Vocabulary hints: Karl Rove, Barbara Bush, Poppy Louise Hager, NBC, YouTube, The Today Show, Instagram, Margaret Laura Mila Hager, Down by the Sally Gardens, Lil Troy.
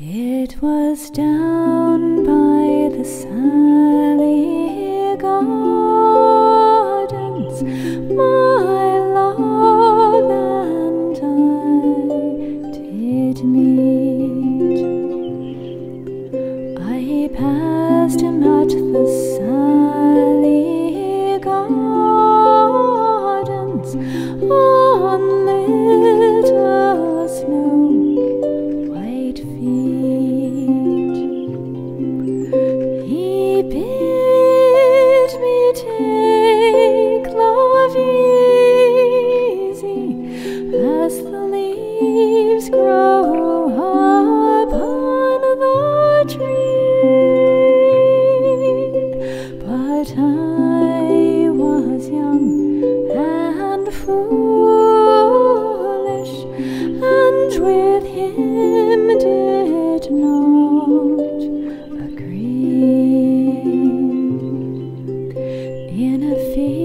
It was down by the Sally Gardens, my love and I did meet. I passed him at the Sally Gardens on little snow-white feet. Grow upon the tree, but I was young and foolish, and with him did not agree. In a field